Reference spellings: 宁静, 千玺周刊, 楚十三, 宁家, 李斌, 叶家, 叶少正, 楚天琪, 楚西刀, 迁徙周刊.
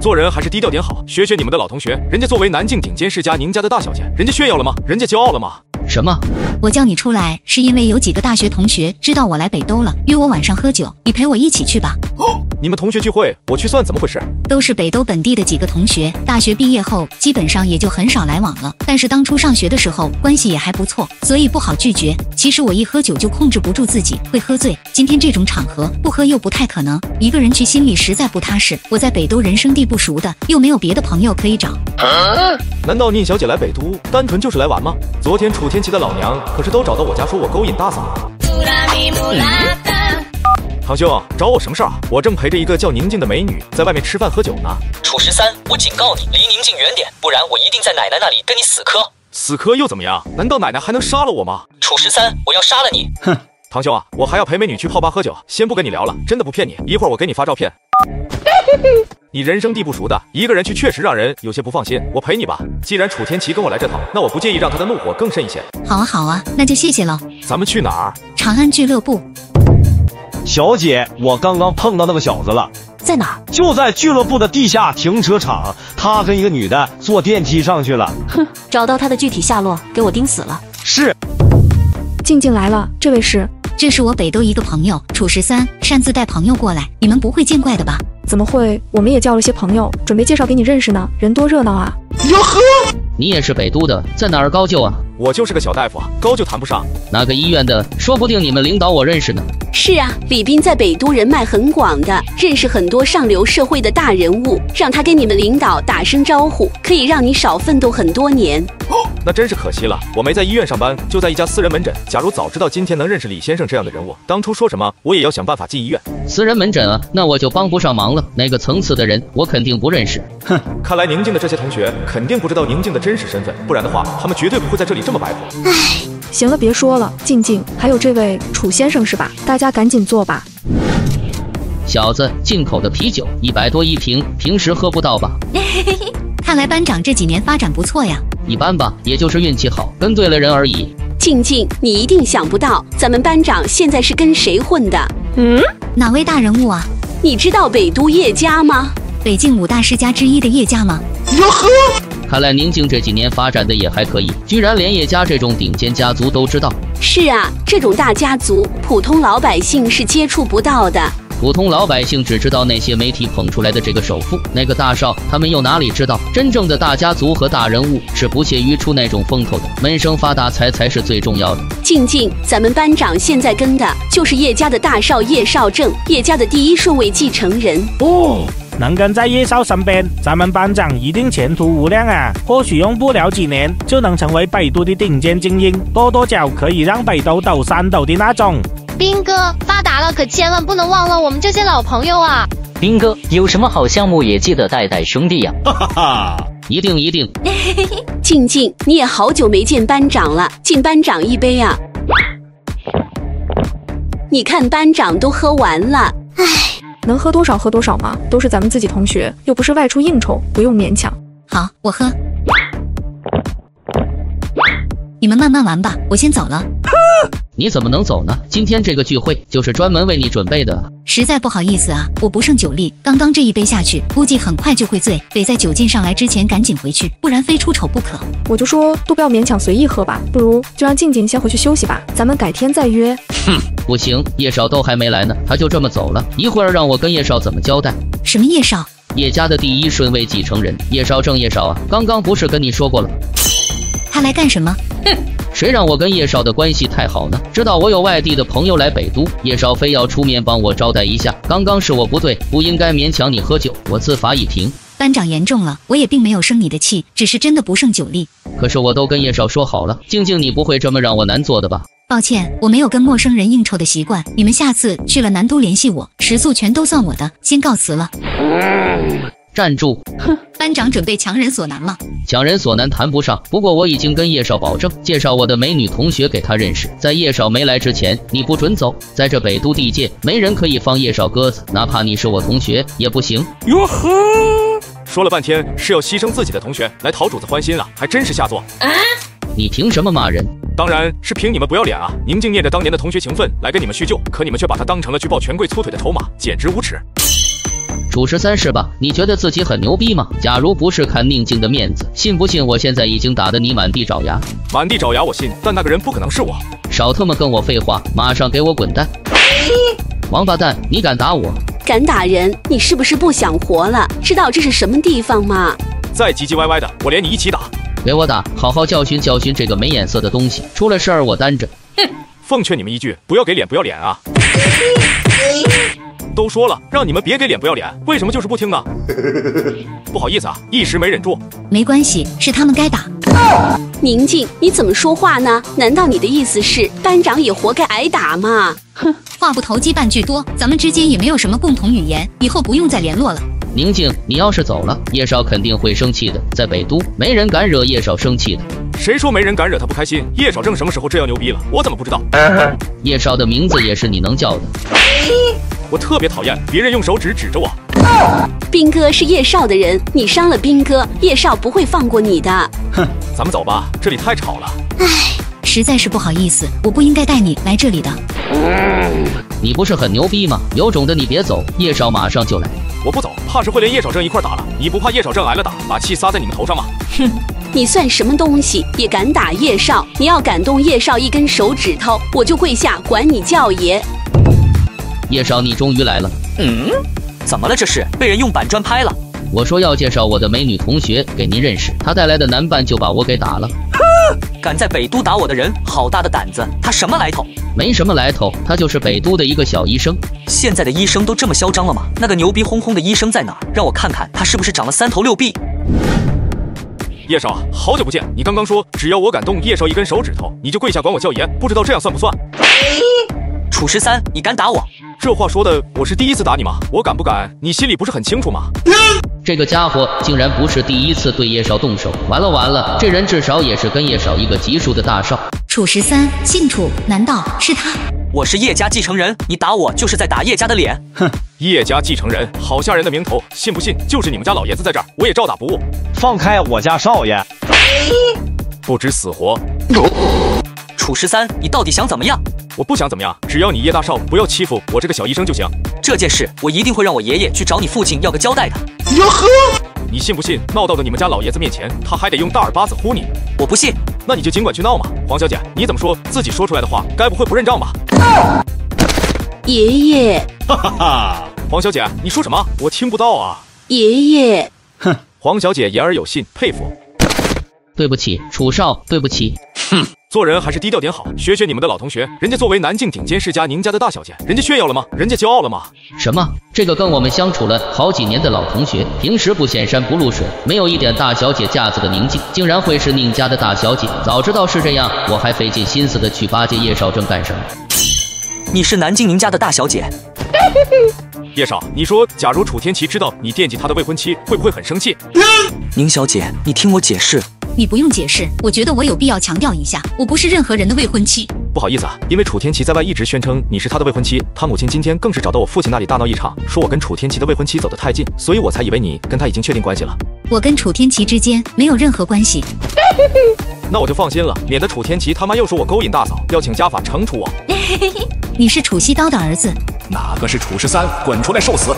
做人还是低调点好，学学你们的老同学，人家作为南境顶尖世家宁家的大小姐，人家炫耀了吗？人家骄傲了吗？什么？我叫你出来是因为有几个大学同学知道我来北兜了，约我晚上喝酒，你陪我一起去吧。哦，你们同学聚会我去算怎么回事？都是北兜本地的几个同学，大学毕业后基本上也就很少来往了，但是当初上学的时候关系也还不错，所以不好拒绝。其实我一喝酒就控制不住自己，会喝醉。今天这种场合不喝又不太可能，一个人去心里实在不踏实。我在北兜人生地不熟的，又没有别的朋友可以找。啊、难道宁小姐来北都单纯就是来玩吗？昨天楚天琪的老娘可是都找到我家说我勾引大嫂了。堂兄，找我什么事啊？我正陪着一个叫宁静的美女在外面吃饭喝酒呢。楚十三，我警告你，离宁静远点，不然我一定在奶奶那里跟你死磕。死磕又怎么样？难道奶奶还能杀了我吗？楚十三，我要杀了你！哼，堂兄啊，我还要陪美女去泡吧喝酒，先不跟你聊了，真的不骗你，一会儿我给你发照片。你人生地不熟的，一个人去确实让人有些不放心。我陪你吧，既然楚天琪跟我来这套，那我不介意让他的怒火更深一些。好啊好啊，那就谢谢喽。咱们去哪儿？长安俱乐部。小姐，我刚刚碰到那个小子了。在哪儿？就在俱乐部的地下停车场，他跟一个女的坐电梯上去了。哼，找到他的具体下落，给我盯死了。是。静静来了，这位是？这是我北兜一个朋友楚十三，擅自带朋友过来，你们不会见怪的吧？怎么会？我们也叫了些朋友，准备介绍给你认识呢。人多热闹啊！哟呵，你也是北都的，在哪儿高就啊？我就是个小大夫啊，高就谈不上。哪个医院的？说不定你们领导我认识呢。是啊，李斌在北都人脉很广的，认识很多上流社会的大人物，让他跟你们领导打声招呼，可以让你少奋斗很多年。哦，那真是可惜了，我没在医院上班，就在一家私人门诊。假如早知道今天能认识李先生这样的人物，当初说什么我也要想办法进医院。私人门诊啊，那我就帮不上忙了。那个层次的人，我肯定不认识。哼，看来宁静的这些同学肯定不知道宁静的真实身份，不然的话，他们绝对不会在这里这么白活。唉，行了，别说了，静静，还有这位楚先生是吧？大家赶紧坐吧。小子，进口的啤酒100多一瓶，平时喝不到吧？看来班长这几年发展不错呀。一般吧，也就是运气好，跟对了人而已。静静，你一定想不到，咱们班长现在是跟谁混的？嗯，哪位大人物啊？你知道北都叶家吗？北境五大世家之一的叶家吗？哟呵，看来宁静这几年发展的也还可以，居然连叶家这种顶尖家族都知道。是啊，这种大家族，普通老百姓是接触不到的。普通老百姓只知道那些媒体捧出来的这个首富、那个大少，他们又哪里知道真正的大家族和大人物是不屑于出那种风头的，闷声发大财才是最重要的。静静，咱们班长现在跟的就是叶家的大少叶少正，叶家的第一顺位继承人。哦，能跟在叶少身边，咱们班长一定前途无量啊！或许用不了几年就能成为北都的顶尖精英，跺跺脚可以让北都抖三抖的那种。斌哥，发达了可千万不能忘了我们这些老朋友啊！斌哥，有什么好项目也记得带带兄弟呀！哈哈哈，一定一定。静静，你也好久没见班长了，敬班长一杯啊！你看班长都喝完了，唉，能喝多少喝多少嘛，都是咱们自己同学，又不是外出应酬，不用勉强。好，我喝。你们慢慢玩吧，我先走了。你怎么能走呢？今天这个聚会就是专门为你准备的。实在不好意思啊，我不胜酒力，刚刚这一杯下去，估计很快就会醉，得在酒劲上来之前赶紧回去，不然非出丑不可。我就说都不要勉强随意喝吧，不如就让静静先回去休息吧，咱们改天再约。哼，不行，叶少都还没来呢，他就这么走了，一会儿让我跟叶少怎么交代？什么叶少？叶家的第一顺位继承人叶少正。叶少啊，刚刚不是跟你说过了？他来干什么？哼，谁让我跟叶少的关系太好呢？知道我有外地的朋友来北都，叶少非要出面帮我招待一下。刚刚是我不对，不应该勉强你喝酒，我自罚一瓶。班长言重了，我也并没有生你的气，只是真的不胜酒力。可是我都跟叶少说好了，静静，你不会这么让我难做的吧？抱歉，我没有跟陌生人应酬的习惯，你们下次去了南都联系我，食宿全都算我的，先告辞了。站住！哼，班长准备强人所难吗？强人所难谈不上，不过我已经跟叶少保证，介绍我的美女同学给他认识，在叶少没来之前，你不准走。在这北都地界，没人可以放叶少鸽子，哪怕你是我同学也不行。哟呵，说了半天是要牺牲自己的同学来讨主子欢心啊，还真是下作。啊，你凭什么骂人？当然是凭你们不要脸啊！宁静念着当年的同学情分来跟你们叙旧，可你们却把他当成了举报权贵粗腿的筹码，简直无耻。主持三世吧，你觉得自己很牛逼吗？假如不是看宁静的面子，信不信我现在已经打得你满地找牙？满地找牙我信，但那个人不可能是我。少他妈跟我废话，马上给我滚蛋！王八蛋，你敢打我？敢打人？你是不是不想活了？知道这是什么地方吗？再唧唧歪歪的，我连你一起打！给我打，好好教训教训这个没眼色的东西，出了事儿我担着。哼！奉劝你们一句，不要给脸不要脸啊！都说了，让你们别给脸不要脸，为什么就是不听呢？不好意思啊，一时没忍住。没关系，是他们该打。宁静，你怎么说话呢？难道你的意思是班长也活该挨打吗？哼，话不投机半句多，咱们之间也没有什么共同语言，以后不用再联络了。宁静，你要是走了，叶少肯定会生气的。在北都，没人敢惹叶少生气的。谁说没人敢惹他不开心？叶少正什么时候这样牛逼了？我怎么不知道？叶少的名字也是你能叫的。我特别讨厌别人用手指指着我。兵哥是叶少的人，你伤了兵哥，叶少不会放过你的。哼，咱们走吧，这里太吵了。唉，实在是不好意思，我不应该带你来这里的。你不是很牛逼吗？有种的你别走，叶少马上就来。我不走，怕是会连叶少正一块打了。你不怕叶少正挨了打，把气撒在你们头上吗？哼，你算什么东西，也敢打叶少？你要敢动叶少一根手指头，我就跪下管你叫爷。叶少，你终于来了。嗯，怎么了？这是被人用板砖拍了。我说要介绍我的美女同学给您认识，她带来的男伴就把我给打了。敢在北都打我的人，好大的胆子！他什么来头？没什么来头，他就是北都的一个小医生。现在的医生都这么嚣张了吗？那个牛逼哄哄的医生在哪儿？让我看看他是不是长了3头6臂。叶少，好久不见！你刚刚说只要我敢动叶少一根手指头，你就跪下管我叫爷，不知道这样算不算？楚十三，你敢打我？这话说的，我是第一次打你吗？我敢不敢，你心里不是很清楚吗？这个家伙竟然不是第一次对叶少动手，完了完了，这人至少也是跟叶少一个级数的大少。楚十三，姓楚，难道是他？我是叶家继承人，你打我就是在打叶家的脸。哼，叶家继承人，好吓人的名头，信不信就是你们家老爷子在这儿，我也照打不误。放开我家少爷！不知死活！楚十三，你到底想怎么样？我不想怎么样，只要你叶大少不要欺负我这个小医生就行。这件事我一定会让我爷爷去找你父亲要个交代的。哟呵，你信不信闹到了你们家老爷子面前，他还得用大耳巴子呼你？我不信。那你就尽管去闹嘛。黄小姐，你怎么说自己说出来的话，该不会不认账吧？爷爷，哈哈哈！黄小姐，你说什么？我听不到啊。爷爷，哼，黄小姐言而有信，佩服。对不起，楚少，对不起。哼。做人还是低调点好，学学你们的老同学，人家作为南境顶尖世家宁家的大小姐，人家炫耀了吗？人家骄傲了吗？什么？这个跟我们相处了好几年的老同学，平时不显山不露水，没有一点大小姐架子的宁静，竟然会是宁家的大小姐。早知道是这样，我还费尽心思的去巴结叶少正干什么？你是南境宁家的大小姐？叶少，你说，假如楚天琪知道你惦记他的未婚妻，会不会很生气？宁小姐，你听我解释。你不用解释，我觉得我有必要强调一下，我不是任何人的未婚妻。不好意思啊，因为楚天琪在外一直宣称你是他的未婚妻，他母亲今天更是找到我父亲那里大闹一场，说我跟楚天琪的未婚妻走得太近，所以我才以为你跟他已经确定关系了。我跟楚天琪之间没有任何关系。那我就放心了，免得楚天琪他妈又说我勾引大嫂，要请家法惩处我。你是楚西刀的儿子？哪个是楚十三？滚出来受死！